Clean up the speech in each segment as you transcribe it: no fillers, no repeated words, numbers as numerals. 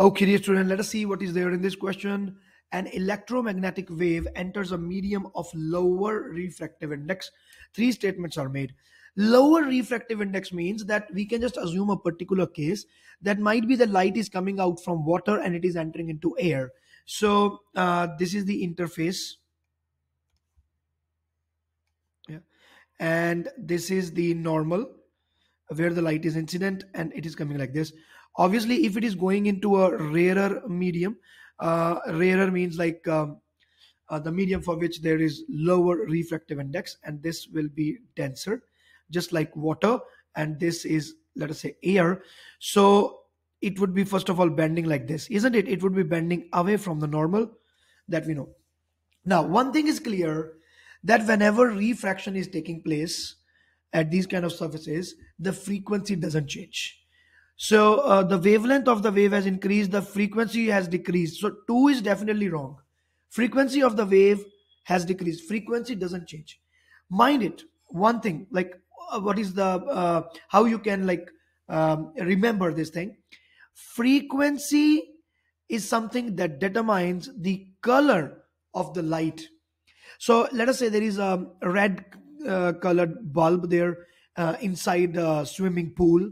Okay, dear student, let us see what is there in this question. An electromagnetic wave enters a medium of lower refractive index. Three statements are made. Lower refractive index means that we can just assume a particular case that might be the light is coming out from water and it is entering into air. So this is the interface. Yeah. And this is the normal where the light is incident and it is coming like this. Obviously, if it is going into a rarer medium, rarer means like the medium for which there is lower refractive index, and this will be denser, just like water, and this is, let us say, air. So it would be, first of all, bending like this, isn't it? It would be bending away from the normal that we know. Now, one thing is clear that whenever refraction is taking place at these kind of surfaces, the frequency doesn't change. So the wavelength of the wave has increased, the frequency has decreased. So 2 is definitely wrong. Frequency of the wave has decreased. Frequency doesn't change. Mind it, one thing, like what is the, how you can like remember this thing. Frequency is something that determines the color of the light. So let us say there is a red colored bulb there inside the swimming pool.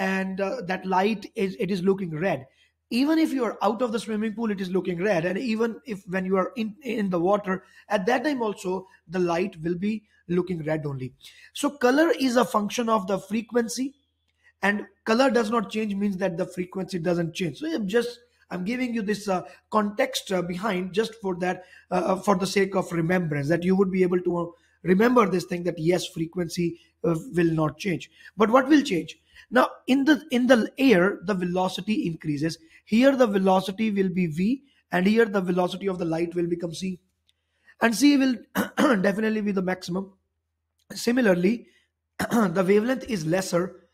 And that light is, it is looking red. Even if you are out of the swimming pool, it is looking red. And even if when you are in the water, at that time also, the light will be looking red only. So color is a function of the frequency, and color does not change means that the frequency doesn't change. So I'm giving you this context behind just for that, for the sake of remembrance, that you would be able to remember this thing that yes, frequency will not change. But what will change? Now, in the air, the velocity increases. Here, the velocity will be V, and here, the velocity of the light will become C. And C will definitely be the maximum. Similarly, the wavelength is lesser.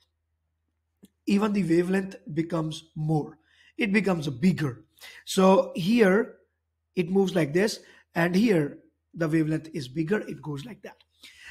Even the wavelength becomes more. It becomes bigger. So here, it moves like this, and here, the wavelength is bigger. It goes like that.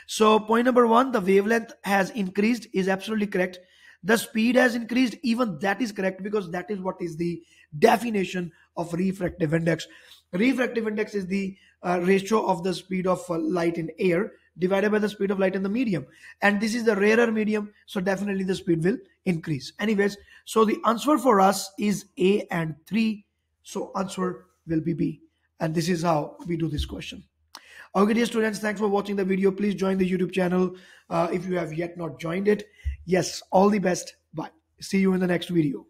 So point number one, the wavelength has increased is absolutely correct. The speed has increased, even that is correct, because that is what is the definition of refractive index. Refractive index is the ratio of the speed of light in air divided by the speed of light in the medium. And this is the rarer medium, so definitely the speed will increase. Anyways, so the answer for us is A and 3, so answer will be B. And this is how we do this question. Okay, dear students, thanks for watching the video. Please join the YouTube channel if you have yet not joined it. Yes, all the best. Bye. See you in the next video.